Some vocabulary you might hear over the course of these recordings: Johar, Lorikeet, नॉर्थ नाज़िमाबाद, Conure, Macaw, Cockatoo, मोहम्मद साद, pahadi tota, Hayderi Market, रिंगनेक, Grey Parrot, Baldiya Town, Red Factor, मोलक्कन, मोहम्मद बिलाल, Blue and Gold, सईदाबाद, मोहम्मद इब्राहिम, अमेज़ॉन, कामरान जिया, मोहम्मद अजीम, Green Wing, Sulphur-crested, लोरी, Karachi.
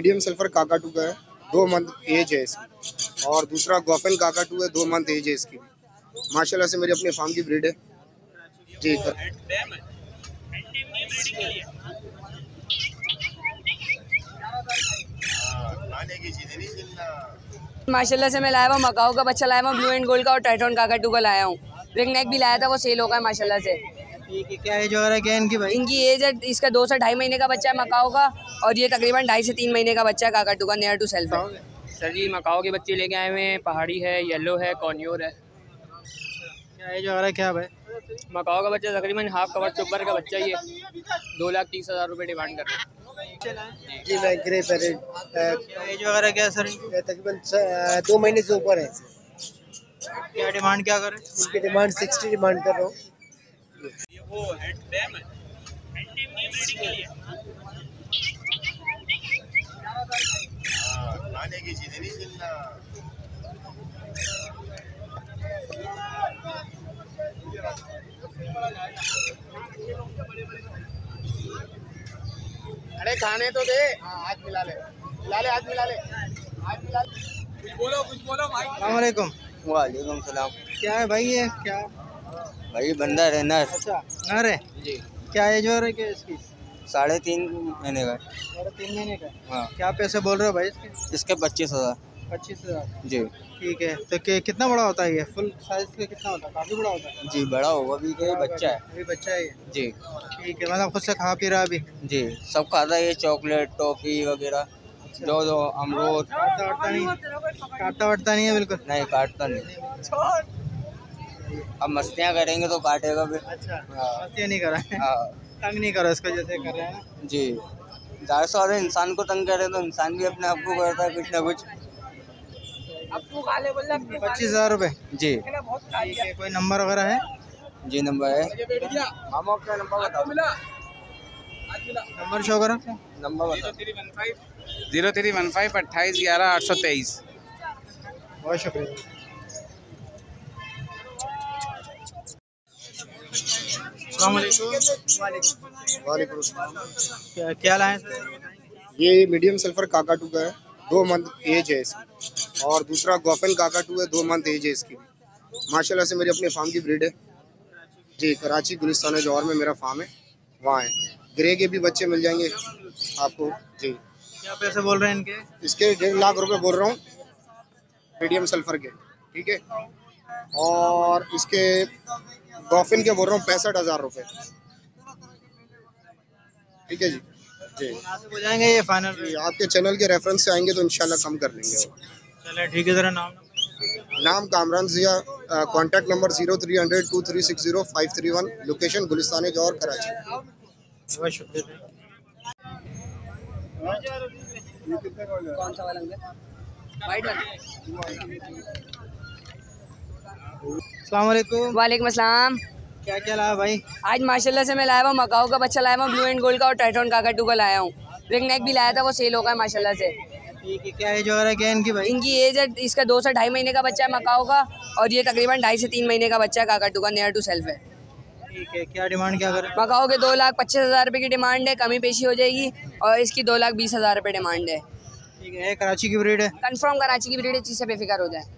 Medium sulphur काकाटू का है, 2 month as है इसकी। और दूसरा गोफन काकाटू है, 2 मंथ एज है इसकी। माशाल्लाह से मेरी अपने फार्म की ब्रीड है। ठीक है, माशाल्लाह से मैं लाया हुआ मकाओ का बच्चा, लाया हुआ ब्लू एंड गोल्ड का और टाइटॉन काकाटू का लाया हूँ। रिंग नेक भी लाया था, वो सेल होगा है माशाल्लाह से। क्या एज वगैरह क्या है इनकी भाई? इनकी एज है इसका 2 से 2.5 महीने का बच्चा है मकाओ का, और ये तकरीबन 2.5 से 3 महीने का बच्चा है काकाटू का, near to self. Sir ji macaw के बच्चे लेके आए हुए हैं, पहाड़ी है, येलो है, कॉन्योर है। क्या एज वगैरह क्या भाई? मकाओ का बच्चा तकरीबन हाफ कवर चुपर का बच्चा ही है, 2,30,000 रुपये डिमांड कर रहे हैं। जी भाई ग्रे पैरेट एज वगैरह क्या सर? तकरीबन 2 महीने से ऊपर है। क्या डिमांड क्या कर रहे हैं इसकी? डिमांड 60 डिमांड कर रहा हूँ। ये वो हेड डैम है, खाने की चीजें नहीं मिलना। अरे खाने तो दे, हाथ मिला ले, मिला ले, हाथ मिला ले, हाथ मिला ले। कुछ बोलो भाई। अस्सलाम वालेकुम। वालेकुम सलाम। क्या है भाई ये? क्या भाई बंदर है नर। अच्छा नर है जी। क्या एज हो रहा है क्या इसकी? 3.5 महीने का। 3.5 महीने का। हाँ। क्या पैसे बोल रहे हो भाई इसके? इसके 25,000। 25,000 जी। ठीक है, तो कितना बड़ा होता है ये? फुल साइज का कितना होता है? काफ़ी बड़ा होता है जी, बड़ा होगा अभी, बच्चा है अभी, बच्चा है जी। ठीक है, मतलब खुद से खा पी रहा अभी जी, सब खाता है, चॉकलेट टॉफ़ी वगैरह जो अमरूद। काटता वाटता नहीं है? बिल्कुल नहीं काटता नहीं। अब मस्तियाँ करेंगे तो काटेगा फिर। अच्छा मस्तियाँ नहीं करा, तंग नहीं करो इसको जैसे कर रहे हैं जी। ज़्यादा से ज़्यादा इंसान को तंग करे तो इंसान भी अपने आप को करता है कुछ ना कुछ। 25,000 रुपये जी। कोई नंबर वगैरह है जी? नंबर है, नंबर शो करो, नंबर 0315 2811 823। बहुत शुक्रिया। क्या लाए? ये मीडियम सल्फर काकाटू का है, 2 मंथ एज है इसकी। और दूसरा गोफन काकाटू है, 2 मंथ एज है इसकी। माशाल्लाह से मेरी अपने फार्म की ब्रीड है जी। कराची गुलिस्तान जौहर में मेरा फार्म है, वहाँ है। ग्रे के भी बच्चे मिल जाएंगे आपको जी। क्या पैसे बोल रहे हैं इनके? इसके 1.5 लाख रुपए बोल रहा हूँ, मीडियम सल्फर के। ठीक है, और इसके डॉफिन के बोल रहा हूँ 65,000 रुपये। ठीक है जी जी। हो जाएंगे ये फाइनल जी, आपके चैनल के रेफरेंस से आएंगे तो इंशाल्लाह कम कर लेंगे। चलिए ठीक है। जरा नाम कामरान जिया, contact number 0300 2360 531, location Gulistan जौहर कराची। कौन सा वाला वाइट? वालेकुम अस्सलाम। क्या क्या लाया भाई आज? माशाल्लाह से मैं लाया हुआ मकाओ का बच्चा, लाया हुआ ब्लू एंड गोल्ड का और टाइटॉन काकाटू का लाया हूँ। रिंग नेक भी लाया था, वो सेल होगा है माशाल्लाह से। क्या एज वगैरह क्या है इनकी भाई? इनकी एज है इसका 2 से 2.5 महीने का बच्चा है मकाओ का, और ये तकरीबन 2.5 से 3 महीने का बच्चा है काकाटू का, नियर टू सेल्फ है। ठीक है, क्या डिमांड क्या करें? मकाओ के 2,25,000 रुपये की डिमांड है, कमी पेशी हो जाएगी। और इसकी 2,20,000 रुपये डिमांड है। ठीक है, कराची की ब्रीड है, कंफर्म कराची की ब्रीड है, चीज़ से बेफिक्र हो जाए।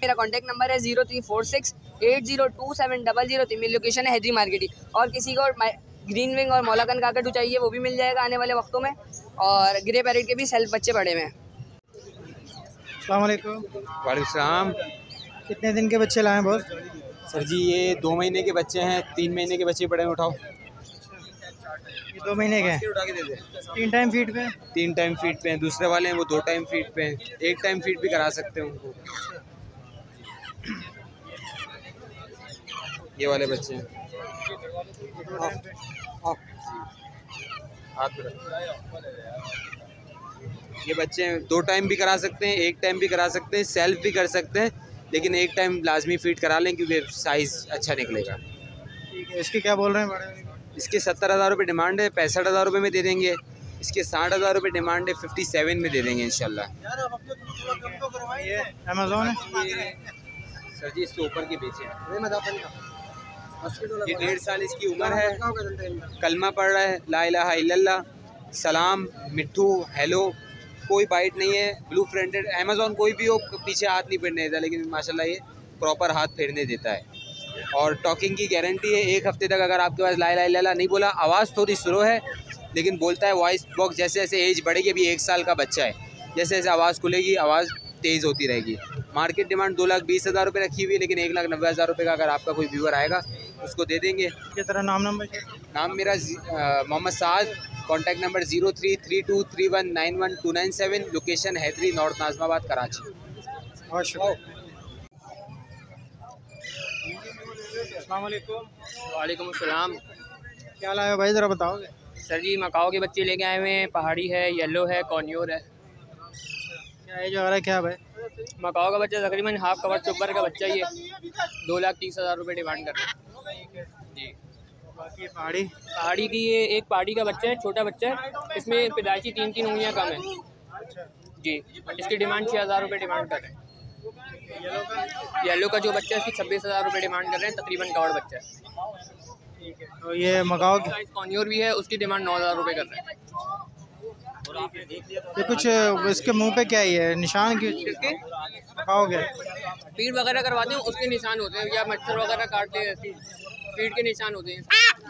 मेरा कॉन्टैक्ट नंबर है 0346 802700। मेरी लोकेशन है हैदरी मार्केट। और किसी को ग्रीन विंग और मोलक्कन काकाटू चाहिए वो भी मिल जाएगा आने वाले वक्तों में, और ग्रे पैरेट के भी सेल्फ बच्चे बड़े में। अस्सलाम वालेकुम। वालेकुम सलाम। कितने दिन के बच्चे लाए हैं बॉस? सर जी ये 2 महीने के बच्चे हैं, 3 महीने के बच्चे पड़े हैं। उठाओ, ये 2 महीने के हैं। उठा के दे दे। 3 टाइम फीट पे हैं। 3 टाइम फीट पे हैं। दूसरे वाले हैं वो 2 टाइम फीट पे हैं, 1 टाइम फीट भी करा सकते हैं उनको। ये वाले बच्चे हैं, ये बच्चे हैं, 2 टाइम भी करा सकते हैं, 1 टाइम भी करा सकते हैं, सेल्फ भी कर सकते हैं, लेकिन 1 टाइम लाजमी फीट करा लें क्योंकि साइज़ अच्छा निकलेगा। ठीक है, इसके क्या बोल रहे हैं बड़े? इसके 70,000 रुपये डिमांड है, 65,000 रुपये में दे देंगे। इसके 60,000 रुपये डिमांड है, 57 में दे देंगे इंशाल्लाह। ये अमेज़ॉन है सर जी, इसके ऊपर के बेचे हैं। ये 1.5 साल इसकी उम्र है, कलमा पढ़ रहा है ला इलाहा इल्लल्लाह। सलाम, मिट्ठू, हेलो, कोई बाइट नहीं है। ब्लू फ्रंटेड अमेज़ॉन कोई भी हो पीछे हाथ नहीं फेरने देता, लेकिन माशाल्लाह ये प्रॉपर हाथ फेरने देता है। और टॉकिंग की गारंटी है, एक हफ्ते तक अगर आपके पास ला ला ला ला नहीं बोला, आवाज़ थोड़ी स्लो है लेकिन बोलता है। वॉइस बॉक्स जैसे जैसे एज बढ़ेगी, अभी 1 साल का बच्चा है, जैसे जैसे आवाज़ खुलेगी आवाज़ तेज़ होती रहेगी। मार्केट डिमांड 2,20,000 रुपये रखी हुई है, लेकिन 1,90,000 रुपये का अगर आपका कोई व्यूअर आएगा उसको दे देंगे। तेरा नाम नंबर? नाम मेरा मोहम्मद साद, contact number 0332319129 7, location Hydari नॉर्थ नाज़िमाबाद Karachi. बहुत शुक्रिया। वालेकुम अस्सलाम। क्या लाए हो भाई, ज़रा बताओगे? सर जी, मकाओ के बच्चे लेके आए हुए हैं। पहाड़ी है, येलो है, कॉन्योर है। क्या है जो आ रहा है, क्या भाई? मकाओ का बच्चा तकरीबन हाफ कवर चुपर का बच्चा ही है। 2,30,000 रुपये डिमांड कर रहे हैं जी। बाकी पहाड़ी की ये एक पहाड़ी का बच्चा है, छोटा बच्चा है, इसमें पैदाइशी 3-3 उंगलियाँ कम है जी। इसकी डिमांड 6,000 रुपये डिमांड कर रहे हैं। येलो का जो बच्चा है इसकी 26,000 रुपये डिमांड कर रहे हैं, तकरीबन कवर बच्चा है। ठीक है, तो ये मकाओ का कॉन्योर भी है, उसकी डिमांड 9,000 रुपये कर रहे हैं। ये कुछ इसके मुंह पे क्या ही है निशान, क्यों मकाओ के पीट वगैरह करवाते हैं उसके निशान होते हैं, या मच्छर वगैरह काटते हैं पीट के निशान होते हैं।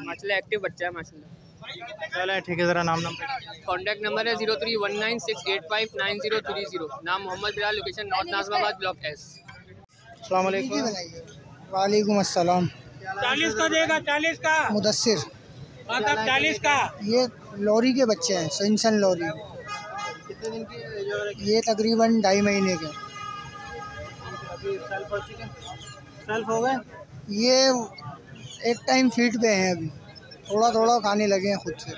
माशाल्लाह एक्टिव बच्चा है माशाल्लाह। चलो ठीक है, ज़रा नाम कॉन्टैक्ट नंबर है 031968599030। नाम मोहम्मद बिलाल, location नॉर्थ नाज़िमाबाद, block S. वालेकुम अस्सलाम। 40 का देगा, 40 का मुदस्सिर, मतलब 40 का। ये लॉरी के बच्चे हैं, सिंसन लॉरी। कितने दिन की? ये तकरीबन 2.5 महीने के। सेल्फ हो गए? ये एक टाइम फीड पे हैं, अभी थोड़ा थोड़ा खाने लगे हैं खुद से।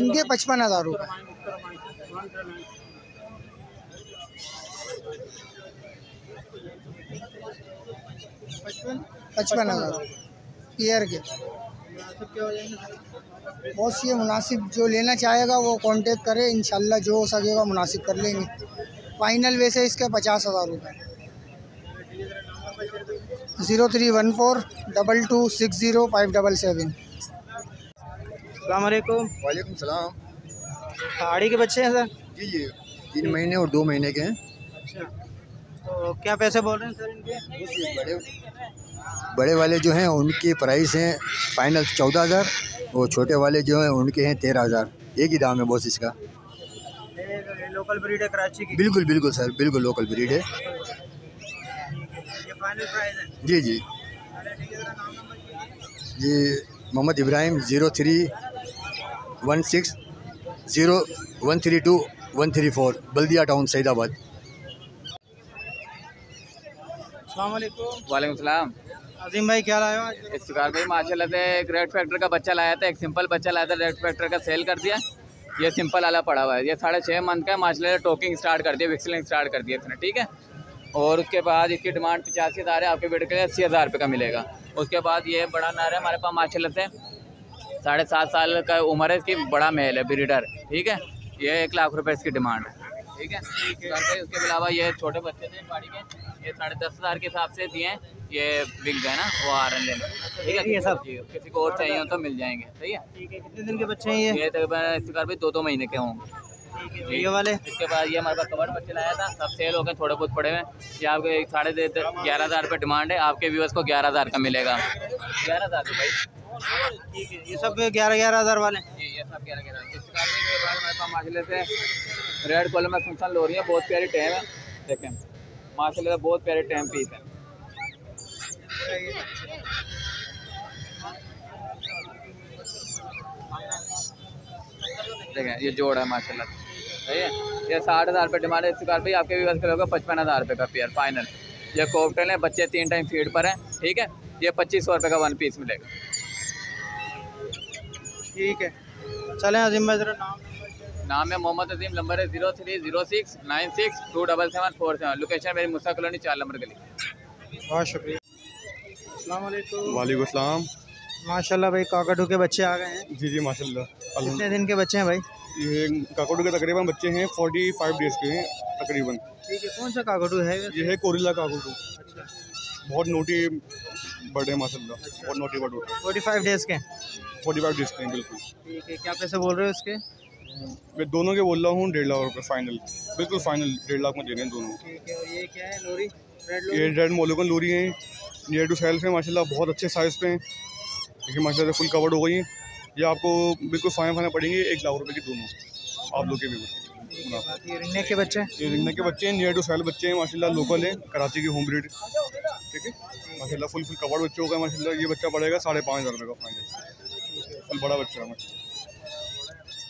इनके 55,000 रुपये। पचपन हज़ार ईयर के। बहुत सी मुनासिब जो लेना चाहेगा वो कांटेक्ट करे, इंशाल्लाह जो हो सकेगा मुनासिब कर लेंगे। फाइनल वैसे इसका 50,000 रुपये। 031422605777। अलैक्म। वालेकुम सलाम। पहाड़ी के बच्चे हैं सर जी, 3 महीने और 2 महीने के हैं। अच्छा, तो क्या पैसे बोल रहे हैं सर इनके? बड़े वाले जो हैं उनकी प्राइस हैं फाइनल 14,000, और छोटे वाले जो हैं उनके हैं 13,000। एक ही दाम है बॉस इसका। लोकल ब्रीड है कराची की? बिल्कुल बिल्कुल सर, बिल्कुल लोकल ब्रीड है। ये फाइनल प्राइस है जी जी। ये मोहम्मद इब्राहिम 0316013213 4, बल्दिया टाउन, सईदाबाद। वालेकुम सलाम। अजीम भाई क्या लाया आज? इफ्तिकार भाई माशाल्लाह से एक रेड फैक्टर का बच्चा लाया था, एक सिंपल बच्चा लाया था, रेड फैक्टर का सेल कर दिया। ये सिंपल वाला पड़ा हुआ है, ये 6.5 मंथ का है माशाल्लाह से। टॉकिंग स्टार्ट कर दिया, विक्सलिंग स्टार्ट कर दिया इसने, ठीक है। और उसके बाद इसकी डिमांड 85,000 है, आपके बेटे के लिए 80,000 रुपये का मिलेगा। उसके बाद ये बड़ा नारा है हमारे पास माशाल्लाह से, 7.5 साल का उम्र है इसकी, बड़ा मेल है ब्रीडर, ठीक है। ये 1 लाख रुपये इसकी डिमांड है, ठीक है। उसके अलावा ये छोटे बच्चे थे पहाड़ी के, ये 10,500 के हिसाब से दिए हैं, ये बिक गए ना, वो आ रहे हैं, ठीक है। ये सब किसी को और चाहिए हो तो मिल जाएंगे, सही है। कितने दिन के बच्चे हैं ये? तकरीबन 2-2 महीने के होंगे ये वाले। इसके बाद ये हमारे पास कवर बच्चे लाया था, सब सेल हो गए, थोड़े बहुत पड़े हुए। ये आपके 11,500 रुपये डिमांड है, आपके व्यूअर्स को 11,000 का मिलेगा। 11,000 भाई, ठीक है। ये सब 11,000 वाले? ये सब 11,000 से। रेड कॉलर में फंक्शन लो रही है, बहुत प्यारी टैम है, देखें माशाल्लाह, बहुत प्यारे टाइम पीस है। देखें ये जोड़ है माशाल्लाह, सही है। ये 60,000 रुपये डिमांड है। इस कार पर आपके भी बस होगा 55,000 रुपये का पेयर फाइनल। ये कॉकटेल है, बच्चे 3 टाइम फीड पर हैं, ठीक है। ये 2,500 रुपये का 1 पीस मिलेगा, ठीक है। चलें अजीम भाई, जरा नाम है मोहम्मद अजीम, नंबर है 030696277747, लोकेशन मेरी मुसा कॉलोनी 4 नंबर गली। बहुत शुक्रिया। अस्सलाम वालेकुम। वालेकुम अस्सलाम। माशाल्लाह भाई, काकाटू के बच्चे आ गए हैं जी जी माशाल्लाह। कितने दिन के बच्चे हैं भाई ये? काकाटू के तकरीबन बच्चे हैं 45 डेज़ के हैं तकरीबन, ठीक है। कौन सा काकाटू है ये? है कोरेला काकाटू। अच्छा, बहुत नोटी बर्ड है माशाल्लाह, बहुत नोटी बर्ड। 45 डेज़ के? 45 डेज़ के बिल्कुल, ठीक है। क्या पैसे बोल रहे हो इसके? मैं दोनों के बोल रहा हूँ 1.5 लाख रुपये फाइनल, बिल्कुल फाइनल 1.5 लाख में दे रहे हैं दोनों। ठीक है। और ये क्या है लोरी? ये रेड मोलुकन लोरी है, ये टू सेल्फ है माशाल्लाह, बहुत अच्छे साइज़ पे हैं, देखिए माशाल्लाह फुल कवर्ड हो गई है। ये आपको बिल्कुल फाइन फाइन पड़ेंगे 1 लाख रुपए की दोनों आप लोग के भी। ये रिंगनेक के बच्चे हैं, ये रिंगनेक के बच्चे हैं, ये टू सेल्फ बच्चे हैं माशाल्लाह, लोकल हैं, कराची के होम ब्रीड। ठीक है माशाल्लाह फुल कवर्ड बच्चे होगा माशाल्लाह। ये बच्चा पड़ेगा 5,500 रुपये का फाइनल, फुल बड़ा बच्चा है माशाल्लाह।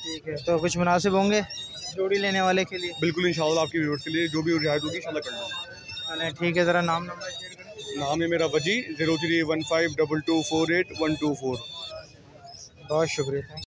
ठीक है, तो कुछ मुनासिब होंगे जोड़ी लेने वाले के लिए? बिल्कुल इंशाल्लाह आपकी व्यूअर्स के लिए जो भी रियायत होगी इंशाल्लाह कर लूँगा। ठीक है, ज़रा नाम नंबर? नाम है मेरा वजी 031522248124। बहुत शुक्रिया।